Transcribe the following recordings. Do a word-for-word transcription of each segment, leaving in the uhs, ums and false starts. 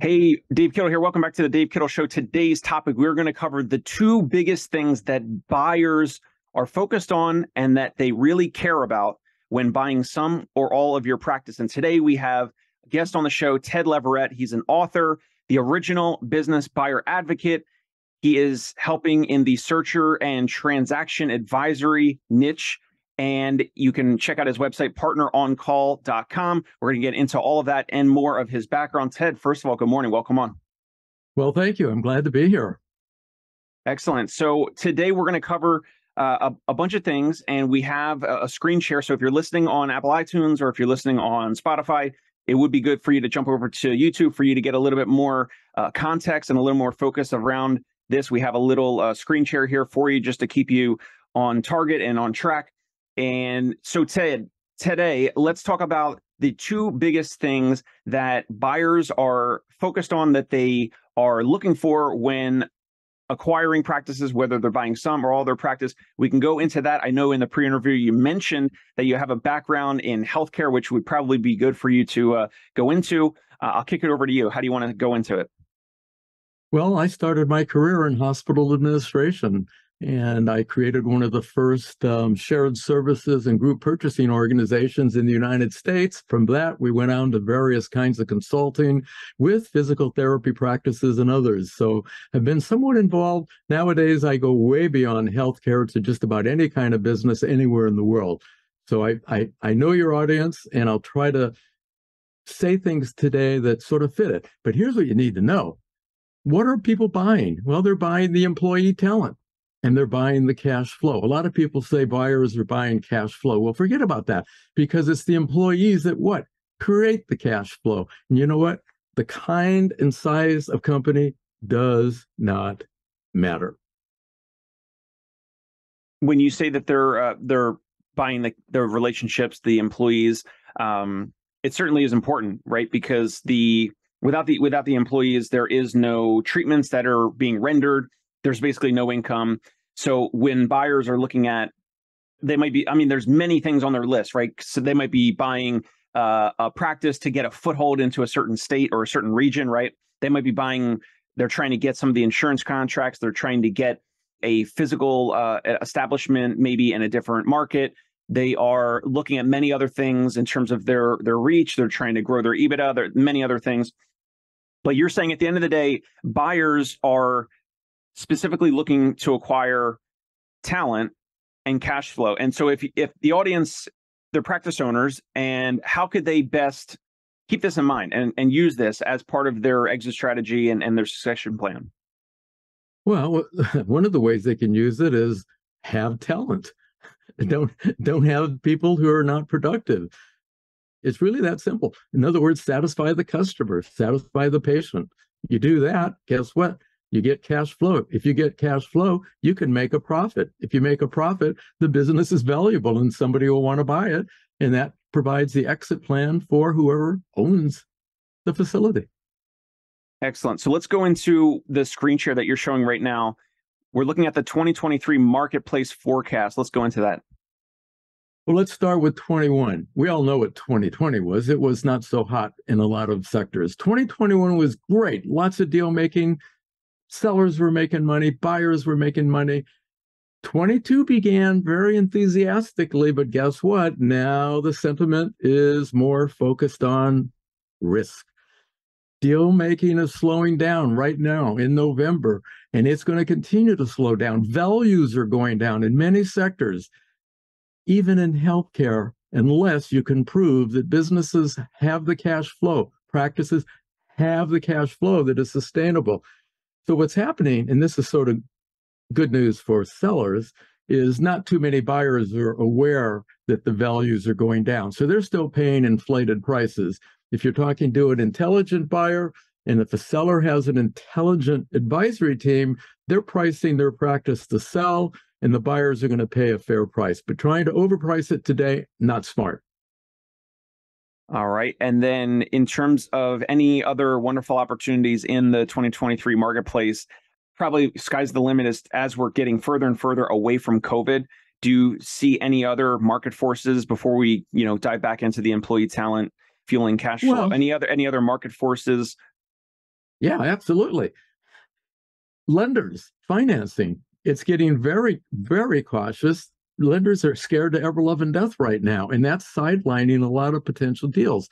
Hey, Dave Kittle here. Welcome back to the Dave Kittle Show. Today's topic, we're going to cover the two biggest things that buyers are focused on and that they really care about when buying some or all of your practice. And today we have a guest on the show, Ted Leverette. He's an author, the original business buyer advocate. He is helping in the searcher and transaction advisory niche. And you can check out his website, partner on call dot com. We're going to get into all of that and more of his background. Ted, first of all, good morning. Welcome on. Well, thank you. I'm glad to be here. Excellent. So today we're going to cover uh, a, a bunch of things, and we have a, a screen share. So if you're listening on Apple iTunes or if you're listening on Spotify, it would be good for you to jump over to YouTube for you to get a little bit more uh, context and a little more focus around this. We have a little uh, screen share here for you just to keep you on target and on track. And so Ted, today, let's talk about the two biggest things that buyers are focused on that they are looking for when acquiring practices, whether they're buying some or all their practice. We can go into that. I know in the pre-interview, you mentioned that you have a background in healthcare, which would probably be good for you to uh, go into. Uh, I'll kick it over to you. How do you want to go into it? Well, I started my career in hospital administration. And I created one of the first um, shared services and group purchasing organizations in the United States. From that, we went on to various kinds of consulting with physical therapy practices and others. So I've been somewhat involved. Nowadays, I go way beyond healthcare to just about any kind of business anywhere in the world. So I, I, I know your audience, and I'll try to say things today that sort of fit it. But here's what you need to know. What are people buying? Well, they're buying the employee talent. And they're buying the cash flow. A lot of people say buyers are buying cash flow. Well, forget about that, because it's the employees that what? Create the cash flow. And you know what? The kind and size of company does not matter. When you say that they're uh, they're buying the, their relationships, the employees, um, it certainly is important, right? Because the without the without the employees, there is no treatments that are being rendered. There's basically no income. So when buyers are looking at, they might be, I mean, there's many things on their list, right? So they might be buying uh, a practice to get a foothold into a certain state or a certain region, right? They might be buying, they're trying to get some of the insurance contracts. They're trying to get a physical uh, establishment, maybe in a different market. They are looking at many other things in terms of their, their reach. They're trying to grow their EBITDA, there are many other things. But you're saying at the end of the day, buyers are specifically looking to acquire talent and cash flow. And so if if the audience, they're practice owners, and how could they best keep this in mind and, and use this as part of their exit strategy and, and their succession plan? Well, one of the ways they can use it is have talent. Don't, don't have people who are not productive. It's really that simple. In other words, satisfy the customer, satisfy the patient. You do that, guess what? You get cash flow. If you get cash flow, you can make a profit. If you make a profit, the business is valuable and somebody will want to buy it. And that provides the exit plan for whoever owns the facility. Excellent. So let's go into the screen share that you're showing right now. We're looking at the twenty twenty-three marketplace forecast. Let's go into that. Well, let's start with twenty-one. We all know what twenty twenty was. It was not so hot in a lot of sectors. twenty twenty-one was great. Lots of deal making. Sellers were making money, buyers were making money. twenty-two began very enthusiastically, but guess what? Now the sentiment is more focused on risk. Deal making is slowing down right now in November, and it's going to continue to slow down. Values are going down in many sectors, even in healthcare, unless you can prove that businesses have the cash flow, practices have the cash flow that is sustainable. So what's happening, and this is sort of good news for sellers, is not too many buyers are aware that the values are going down. So they're still paying inflated prices. If you're talking to an intelligent buyer, and if a seller has an intelligent advisory team, they're pricing their practice to sell, and the buyers are going to pay a fair price. But trying to overprice it today, not smart. All right. And then in terms of any other wonderful opportunities in the twenty twenty-three marketplace, probably sky's the limit as, as we're getting further and further away from COVID. Do you see any other market forces before we, you know, dive back into the employee talent, fueling cash flow? Well, any other any other market forces? Yeah, absolutely. Lenders, financing. It's getting very, very cautious. Lenders are scared to ever love and death right now, and that's sidelining a lot of potential deals.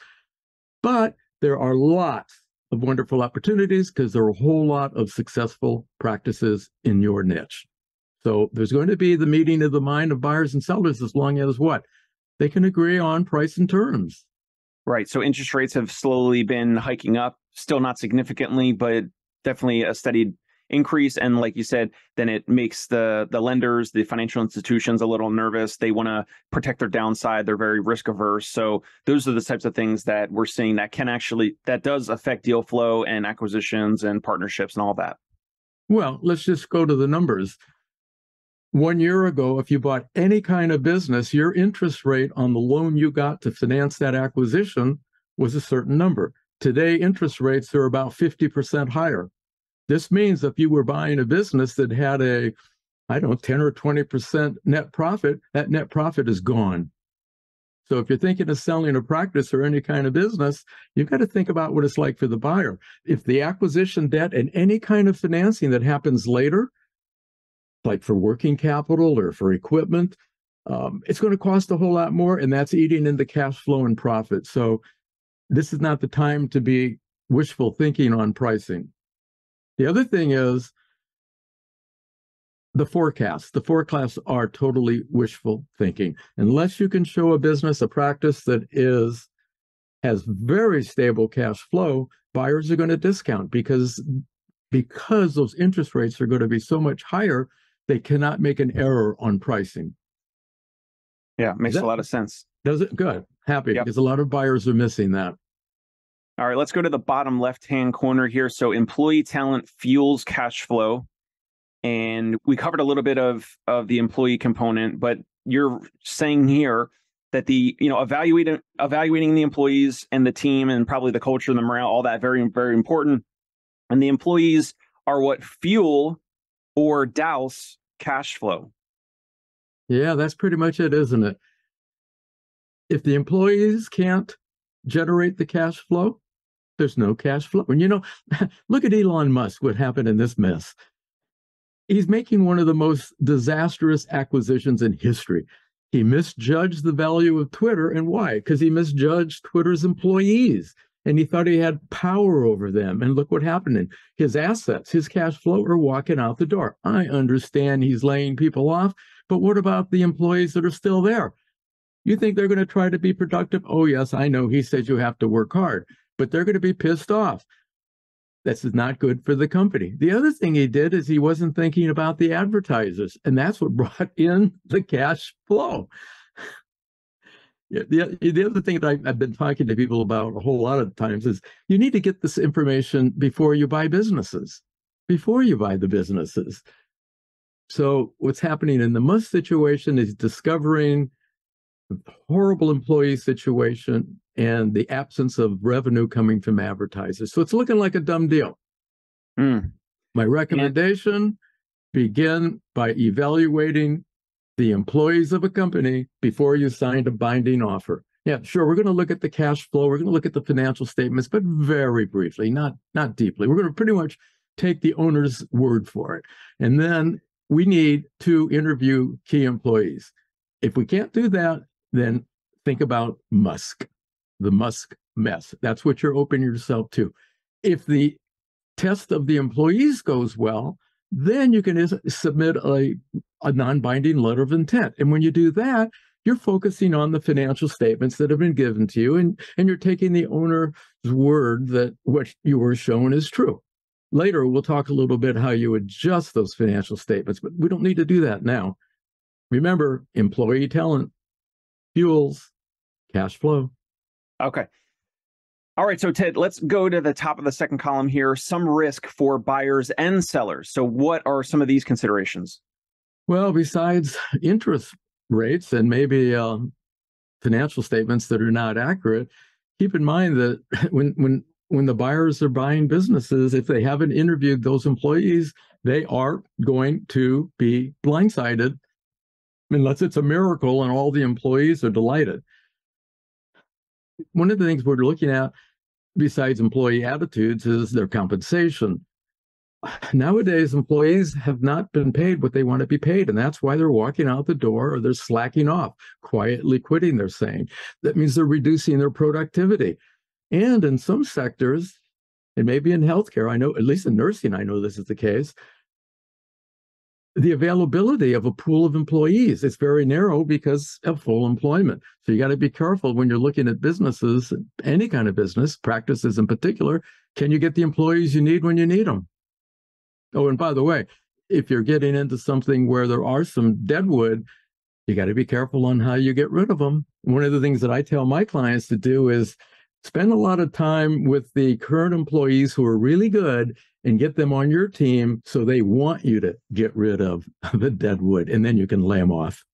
But there are lots of wonderful opportunities because there are a whole lot of successful practices in your niche. So there's going to be the meeting of the mind of buyers and sellers as long as what? They can agree on price and terms. Right. So interest rates have slowly been hiking up, still not significantly, but definitely a steady increase. And like you said, then it makes the, the lenders, the financial institutions a little nervous. They want to protect their downside. They're very risk averse. So those are the types of things that we're seeing that can actually, that does affect deal flow and acquisitions and partnerships and all that. Well, let's just go to the numbers. One year ago, if you bought any kind of business, your interest rate on the loan you got to finance that acquisition was a certain number. Today, interest rates are about fifty percent higher. This means if you were buying a business that had a, I don't know, ten or twenty percent net profit, that net profit is gone. So if you're thinking of selling a practice or any kind of business, you've got to think about what it's like for the buyer. If the acquisition debt and any kind of financing that happens later, like for working capital or for equipment, um, it's going to cost a whole lot more, and that's eating into cash flow and profit. So this is not the time to be wishful thinking on pricing. The other thing is the forecasts. The forecasts are totally wishful thinking. Unless you can show a business, a practice that is has very stable cash flow, buyers are going to discount because, because those interest rates are going to be so much higher, they cannot make an error on pricing. Yeah, makes that, a lot of sense. Does it? Good. Happy, yep. Because a lot of buyers are missing that. All right, let's go to the bottom left-hand corner here. So employee talent fuels cash flow. And we covered a little bit of, of the employee component, but you're saying here that the, you know, evaluating, evaluating the employees and the team and probably the culture and the morale, all that very, very important. And the employees are what fuel or douse cash flow. Yeah, that's pretty much it, isn't it? If the employees can't generate the cash flow, there's no cash flow. And you know, look at Elon Musk, what happened in this mess. He's making one of the most disastrous acquisitions in history. He misjudged the value of Twitter. And why? Because he misjudged Twitter's employees. And he thought he had power over them. And look what happened. His assets, his cash flow are walking out the door. I understand he's laying people off, but what about the employees that are still there? You think they're going to try to be productive? Oh, yes, I know. He says you have to work hard, but they're going to be pissed off. This is not good for the company. The other thing he did is he wasn't thinking about the advertisers, and that's what brought in the cash flow. The, the other thing that I've been talking to people about a whole lot of times is you need to get this information before you buy businesses, before you buy the businesses. So what's happening in the Musk situation is discovering horrible employee situation and the absence of revenue coming from advertisers. So it's looking like a dumb deal. Mm. My recommendation, yeah. Begin by evaluating the employees of a company before you signed a binding offer. Yeah, sure, we're going to look at the cash flow. We're going to look at the financial statements, but very briefly, not, not deeply. We're going to pretty much take the owner's word for it. And then we need to interview key employees. If we can't do that, then think about Musk, the Musk mess. That's what you're opening yourself to. If the test of the employees goes well, then you can submit a, a non-binding letter of intent. And when you do that, you're focusing on the financial statements that have been given to you, and, and you're taking the owner's word that what you were shown is true. Later, we'll talk a little bit how you adjust those financial statements, but we don't need to do that now. Remember, employee talent fuels cash flow. Okay. All right. So Ted, let's go to the top of the second column here. Some risk for buyers and sellers. So what are some of these considerations? Well, besides interest rates and maybe um, financial statements that are not accurate, keep in mind that when, when, when the buyers are buying businesses, if they haven't interviewed those employees, they are going to be blindsided. Unless it's a miracle and all the employees are delighted. One of the things we're looking at, besides employee attitudes is their compensation. Nowadays, employees have not been paid what they want to be paid, and that's why they're walking out the door or they're slacking off, quietly quitting, they're saying. That means they're reducing their productivity. And in some sectors, and maybe in healthcare, I know, at least in nursing, I know this is the case, the availability of a pool of employees is very narrow because of full employment. So you got to be careful when you're looking at businesses, any kind of business, practices in particular. Can you get the employees you need when you need them? Oh, and by the way, if you're getting into something where there are some deadwood, you got to be careful on how you get rid of them. One of the things that I tell my clients to do is spend a lot of time with the current employees who are really good and get them on your team so they want you to get rid of the deadwood, and then you can lay them off.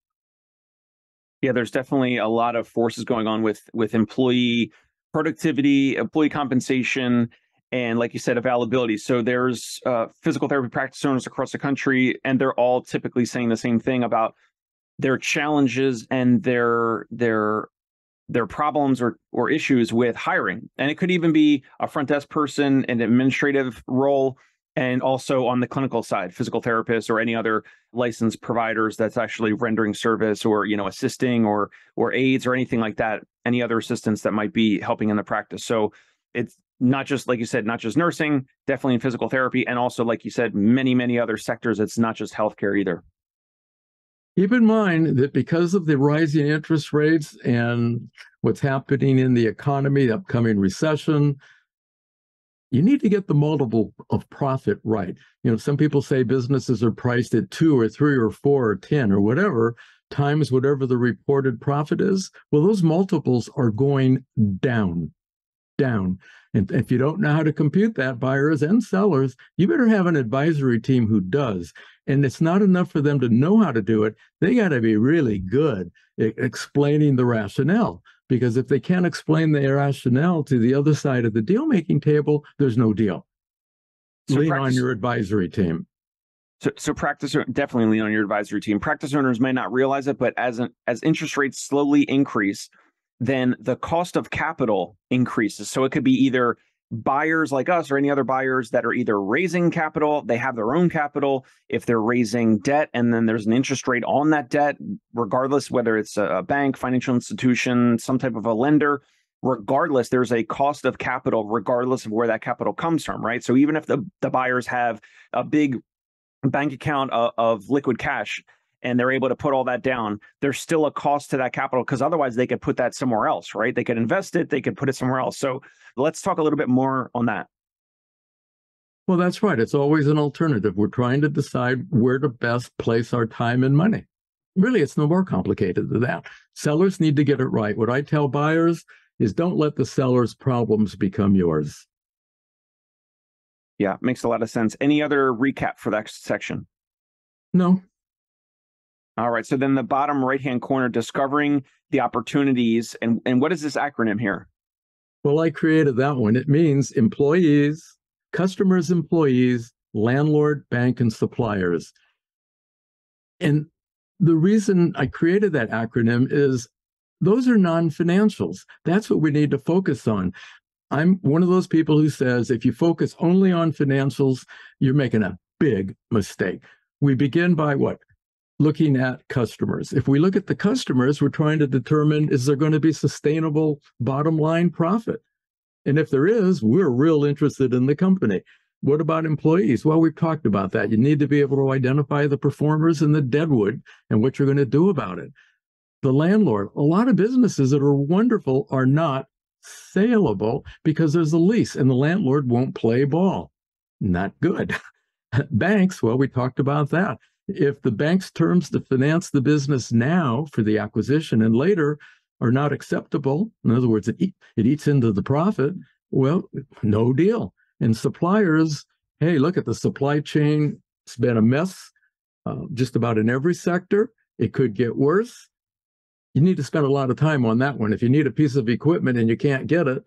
Yeah, there's definitely a lot of forces going on with, with employee productivity, employee compensation, and like you said, availability. So there's uh, physical therapy practice owners across the country, and they're all typically saying the same thing about their challenges and their their their problems or or issues with hiring. And it could even be a front desk person, an administrative role, and also on the clinical side, physical therapists or any other licensed providers that's actually rendering service or you know assisting or or aides or anything like that, any other assistants that might be helping in the practice. So it's not just, like you said, not just nursing, definitely in physical therapy. And also, like you said, many, many other sectors. It's not just healthcare either. Keep in mind that because of the rising interest rates and what's happening in the economy, the upcoming recession, you need to get the multiple of profit right. You know, some people say businesses are priced at two or three or four or ten or whatever, times whatever the reported profit is. Well, those multiples are going down. down. And if you don't know how to compute that, buyers and sellers, you better have an advisory team who does. And it's not enough for them to know how to do it. They got to be really good at explaining the rationale, because if they can't explain the rationale to the other side of the deal-making table, there's no deal. So lean practice, on your advisory team. So, so practice, definitely lean on your advisory team. Practice owners may not realize it, but as an, as interest rates slowly increase, then the cost of capital increases. So it could be either buyers like us or any other buyers that are either raising capital, they have their own capital, if they're raising debt, and then there's an interest rate on that debt, regardless whether it's a bank, financial institution, some type of a lender, regardless, there's a cost of capital, regardless of where that capital comes from, right? So even if the, the buyers have a big bank account of, of liquid cash, and they're able to put all that down, there's still a cost to that capital, because otherwise they could put that somewhere else, right? They could invest it, they could put it somewhere else. So let's talk a little bit more on that. Well, that's right. It's always an alternative. We're trying to decide where to best place our time and money. Really, it's no more complicated than that. Sellers need to get it right. What I tell buyers is don't let the seller's problems become yours. Yeah, makes a lot of sense. Any other recap for that section? No. All right. So then the bottom right-hand corner, discovering the opportunities. And, and what is this acronym here? Well, I created that one. It means employees, customers, employees, landlord, bank, and suppliers. And the reason I created that acronym is those are non-financials. That's what we need to focus on. I'm one of those people who says if you focus only on financials, you're making a big mistake. We begin by what? Looking at customers. If we look at the customers, we're trying to determine, is there going to be sustainable bottom line profit? And if there is, we're real interested in the company. What about employees? Well, we've talked about that. You need to be able to identify the performers and the deadwood and what you're going to do about it. The landlord, a lot of businesses that are wonderful are not saleable because there's a lease and the landlord won't play ball. Not good. Banks, well, we talked about that. If the bank's terms to finance the business now for the acquisition and later are not acceptable, in other words, it, eat, it eats into the profit, well, no deal. And suppliers, hey, look at the supply chain. It's been a mess uh, just about in every sector. It could get worse. You need to spend a lot of time on that one. If you need a piece of equipment and you can't get it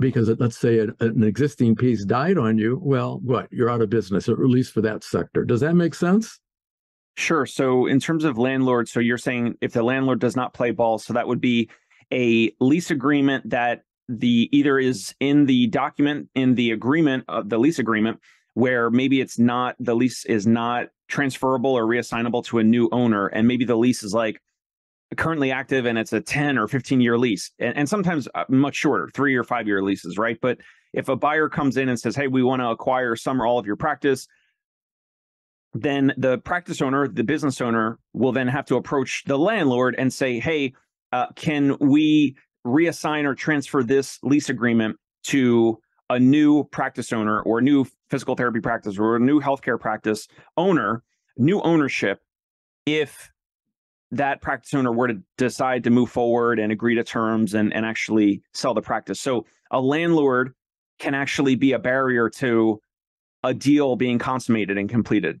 because, it, let's say, a, an existing piece died on you, well, what? You're out of business, or at least for that sector. Does that make sense? Sure. So in terms of landlord, so you're saying if the landlord does not play ball, so that would be a lease agreement that the either is in the document, in the agreement, uh, the lease agreement, where maybe it's not, the lease is not transferable or reassignable to a new owner. And maybe the lease is like currently active and it's a ten or fifteen year lease, and, and sometimes much shorter, three or five year leases, right? But if a buyer comes in and says, hey, we want to acquire some or all of your practice, then the practice owner, the business owner, will then have to approach the landlord and say, hey, uh, can we reassign or transfer this lease agreement to a new practice owner or a new physical therapy practice or a new healthcare practice owner, new ownership, if that practice owner were to decide to move forward and agree to terms and, and actually sell the practice. So a landlord can actually be a barrier to a deal being consummated and completed.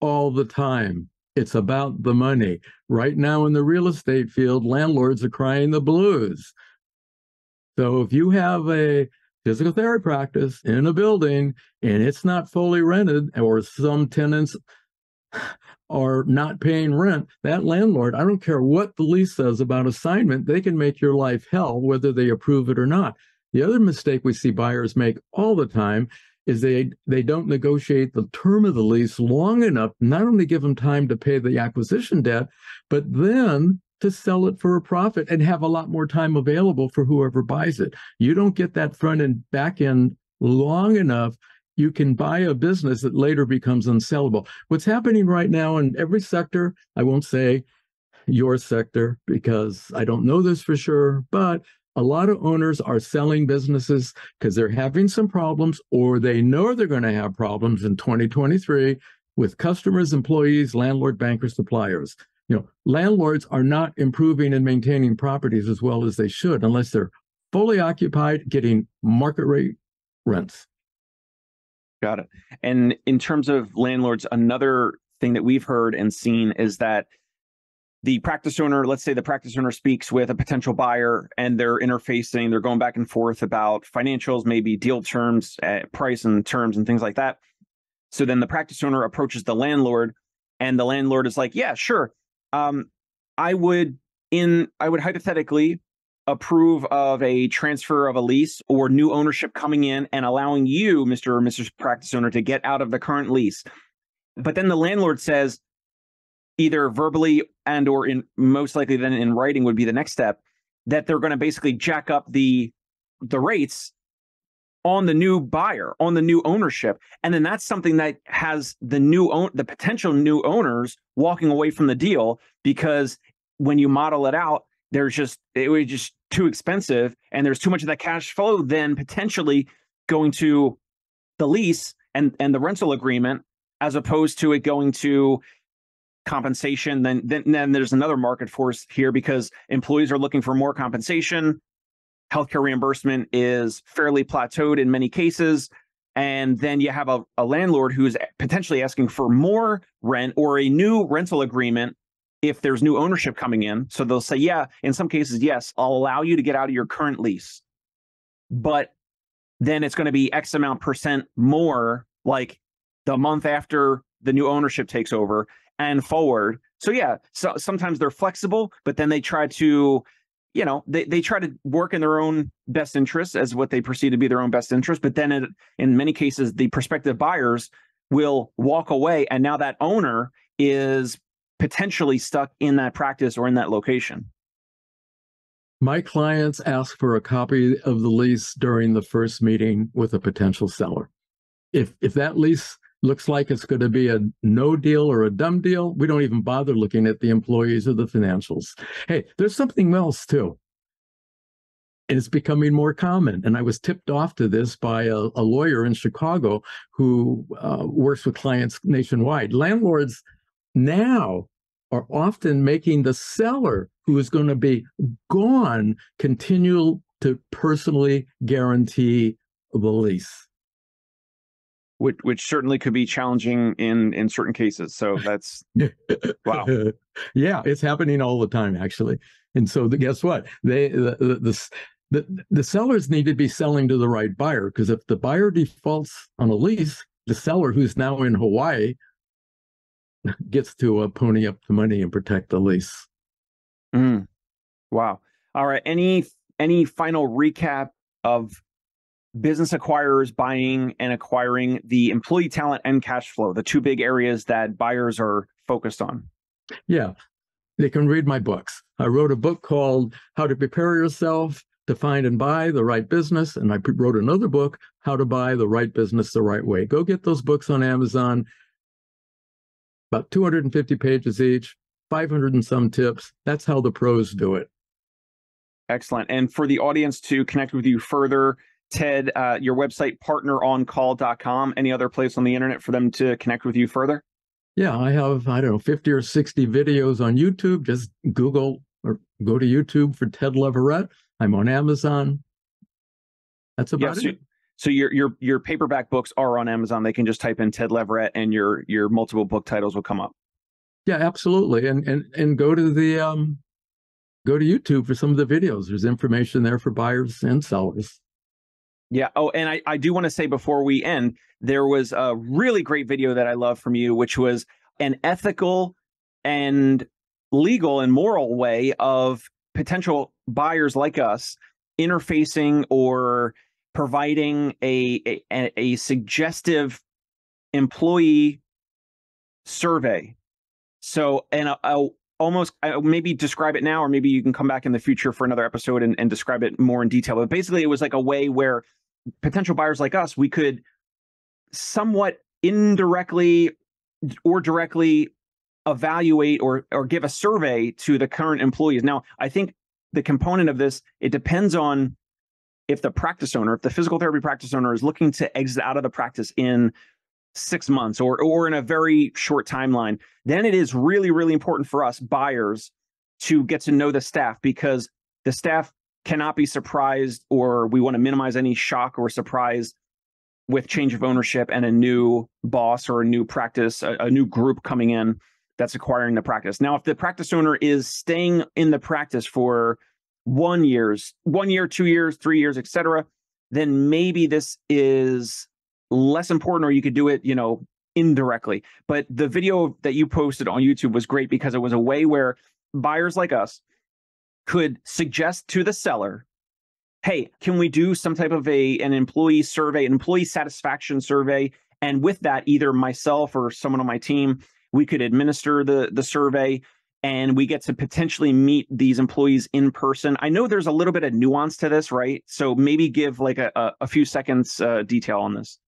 All the time. It's about the money. Right now in the real estate field, landlords are crying the blues. So if you have a physical therapy practice in a building and it's not fully rented, or some tenants are not paying rent, that landlord, I don't care what the lease says about assignment, they can make your life hell whether they approve it or not. The other mistake we see buyers make all the time is they, they don't negotiate the term of the lease long enough, not only give them time to pay the acquisition debt, but then to sell it for a profit and have a lot more time available for whoever buys it. You don't get that front and back end long enough, you can buy a business that later becomes unsellable. What's happening right now in every sector, I won't say your sector because I don't know this for sure, but a lot of owners are selling businesses because they're having some problems, or they know they're going to have problems in twenty twenty-three with customers, employees, landlord, bankers, suppliers. You know, landlords are not improving and maintaining properties as well as they should unless they're fully occupied, getting market rate rents. Got it. And in terms of landlords, another thing that we've heard and seen is that the practice owner, let's say the practice owner speaks with a potential buyer and they're interfacing, they're going back and forth about financials, maybe deal terms, uh, price and terms and things like that. So then the practice owner approaches the landlord and the landlord is like, yeah, sure. Um, I would in, I would hypothetically approve of a transfer of a lease or new ownership coming in and allowing you, Mister or Missus Practice Owner, to get out of the current lease. But then the landlord says, either verbally and or in most likely then in writing would be the next step, that they're going to basically jack up the the rates on the new buyer, on the new ownership. And then that's something that has the new own the potential new owners walking away from the deal, because when you model it out, there's just it was just too expensive and there's too much of that cash flow then potentially going to the lease and and the rental agreement as opposed to it going to compensation. Then, then then there's another market force here because employees are looking for more compensation. Healthcare reimbursement is fairly plateaued in many cases. And then you have a, a landlord who's potentially asking for more rent or a new rental agreement if there's new ownership coming in. So they'll say, yeah, in some cases, yes, I'll allow you to get out of your current lease, but then it's going to be X amount percent more like the month after the new ownership takes over and forward. So yeah, so sometimes they're flexible, but then they try to, you know, they, they try to work in their own best interest as what they perceive to be their own best interest. But then it, in many cases, the prospective buyers will walk away. And now that owner is potentially stuck in that practice or in that location. My clients ask for a copy of the lease during the first meeting with a potential seller. If, if that lease looks like it's going to be a no deal or a dumb deal, we don't even bother looking at the employees or the financials. Hey, there's something else too. And it's becoming more common. And I was tipped off to this by a, a lawyer in Chicago who uh, works with clients nationwide. Landlords now are often making the seller, who is going to be gone, continue to personally guarantee the lease. Which, which certainly could be challenging in, in certain cases. So that's, wow. Yeah, it's happening all the time, actually. And so the, guess what? They the the, the the sellers need to be selling to the right buyer, because if the buyer defaults on a lease, the seller, who's now in Hawaii, gets to uh, pony up the money and protect the lease. Mm. Wow. All right. Any Any final recap of business acquirers buying and acquiring the employee talent and cash flow, the two big areas that buyers are focused on? Yeah, they can read my books. I wrote a book called How to Prepare Yourself to Find and Buy the Right Business. And I wrote another book, How to Buy the Right Business the Right Way. Go get those books on Amazon, about two hundred fifty pages each, five hundred and some tips. That's how the pros do it. Excellent. And for the audience to connect with you further, Ted, uh, your website, partner on call dot com, any other place on the internet for them to connect with you further? Yeah, I have, I don't know, fifty or sixty videos on YouTube. Just Google or go to YouTube for Ted Leverette. I'm on Amazon. That's about yeah, so, it. So your, your, your paperback books are on Amazon. They can just type in Ted Leverette and your, your multiple book titles will come up. Yeah, absolutely. And, and, and go to the, um, go to YouTube for some of the videos. There's information there for buyers and sellers. Yeah. Oh, and I, I do want to say before we end, there was a really great video that I love from you, which was an ethical and legal and moral way of potential buyers like us interfacing or providing a, a, a suggestive employee survey. So, and a, a almost I maybe describe it now, or maybe you can come back in the future for another episode and, and describe it more in detail. But basically, it was like a way where potential buyers like us, we could somewhat indirectly or directly evaluate or or give a survey to the current employees. Now, I think the component of this, it depends on if the practice owner, if the physical therapy practice owner is looking to exit out of the practice in six months or or in a very short timeline, then it is really, really important for us buyers to get to know the staff, because the staff cannot be surprised, or we want to minimize any shock or surprise with change of ownership and a new boss or a new practice, a, a new group coming in that's acquiring the practice. Now, if the practice owner is staying in the practice for one years, one year, two years, three years, et cetera, then maybe this is less important, or you could do it, you know, indirectly. But the video that you posted on YouTube was great because it was a way where buyers like us could suggest to the seller, hey, can we do some type of a an employee survey, an employee satisfaction survey? And with that, either myself or someone on my team, we could administer the, the survey, and we get to potentially meet these employees in person. I know there's a little bit of nuance to this, right? So maybe give like a, a, a few seconds uh, detail on this.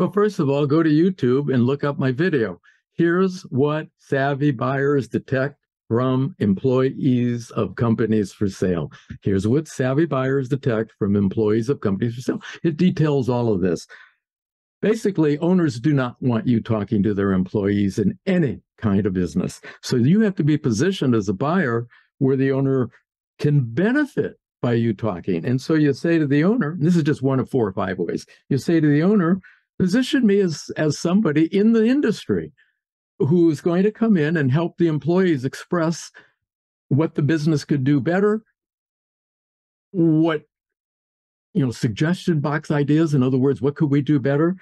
Well, first of all, go to YouTube and look up my video. Here's what savvy buyers detect from employees of companies for sale. Here's what savvy buyers detect from employees of companies for sale. It details all of this. Basically, owners do not want you talking to their employees in any kind of business. So you have to be positioned as a buyer where the owner can benefit by you talking. And so you say to the owner, this is just one of four or five ways, you say to the owner, position me as, as somebody in the industry who is going to come in and help the employees express what the business could do better, what, you know, suggestion box ideas. In other words, what could we do better?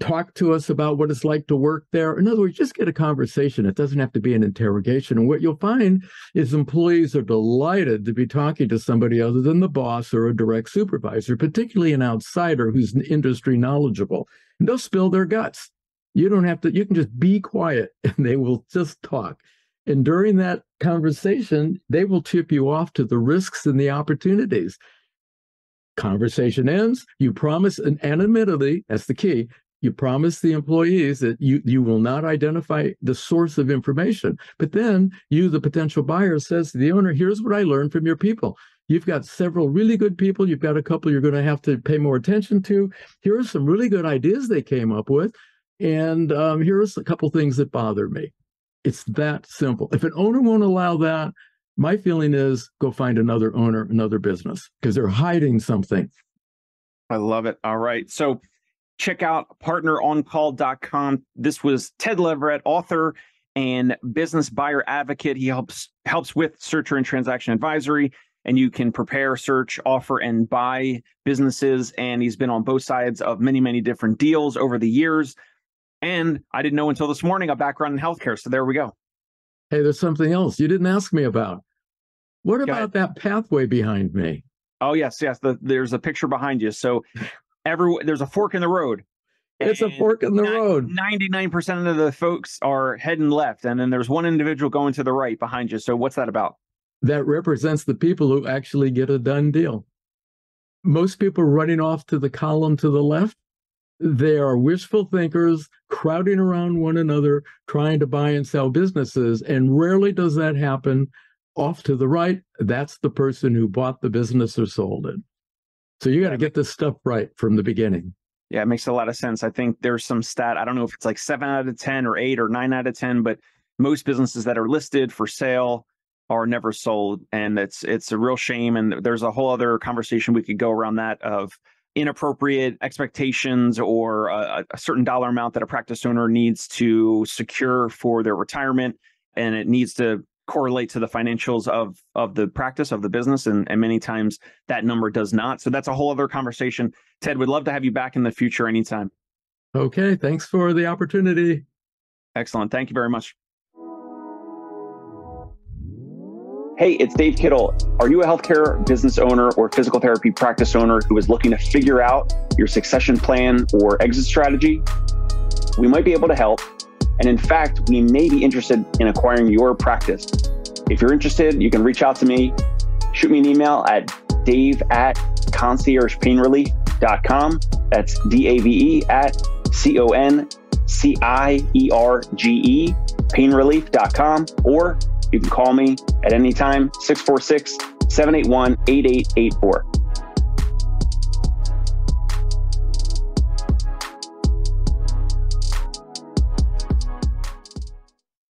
Talk to us about what it's like to work there. In other words, just get a conversation. It doesn't have to be an interrogation. And what you'll find is employees are delighted to be talking to somebody other than the boss or a direct supervisor, particularly an outsider who's industry knowledgeable. And they'll spill their guts. You don't have to, you can just be quiet and they will just talk. And during that conversation, they will tip you off to the risks and the opportunities. Conversation ends. You promise an anonymity. That's the key. You promise the employees that you, you will not identify the source of information. But then you, the potential buyer, says to the owner, here's what I learned from your people. You've got several really good people. You've got a couple you're going to have to pay more attention to. Here are some really good ideas they came up with. And um, here's a couple things that bother me. It's that simple. If an owner won't allow that, my feeling is go find another owner, another business, because they're hiding something. I love it. All right. So check out partner on call dot com. This was Ted Leverette, author and business buyer advocate. He helps helps with searcher and transaction advisory, and you can prepare, search, offer, and buy businesses. And he's been on both sides of many, many different deals over the years. And I didn't know until this morning a background in healthcare. So there we go. Hey, there's something else you didn't ask me about. What about that pathway behind me? Oh, yes, yes. The, there's a picture behind you. So every, there's a fork in the road. It's a fork in the not, road. ninety-nine percent of the folks are heading left. And then there's one individual going to the right behind you. So what's that about? That represents the people who actually get a done deal. Most people running off to the column to the left, they are wishful thinkers crowding around one another, trying to buy and sell businesses. And rarely does that happen off to the right. That's the person who bought the business or sold it. So you got to get this stuff right from the beginning. Yeah, it makes a lot of sense. I think there's some stat, I don't know if it's like seven out of ten or eight or nine out of ten, but most businesses that are listed for sale are never sold. And it's, it's a real shame. And there's a whole other conversation we could go around that of inappropriate expectations or a, a certain dollar amount that a practice owner needs to secure for their retirement. And it needs to correlate to the financials of, of the practice, of the business. And, and many times that number does not. So that's a whole other conversation. Ted, would love to have you back in the future anytime. Okay. Thanks for the opportunity. Excellent. Thank you very much. Hey, it's Dave Kittle. Are you a healthcare business owner or physical therapy practice owner who is looking to figure out your succession plan or exit strategy? We might be able to help. And in fact, we may be interested in acquiring your practice. If you're interested, you can reach out to me. Shoot me an email at dave at concierge pain relief dot com. That's D A V E at C O N C I E R G E, pain relief dot com. Or you can call me at any time, six four six, seven eight one, eight eight eight four.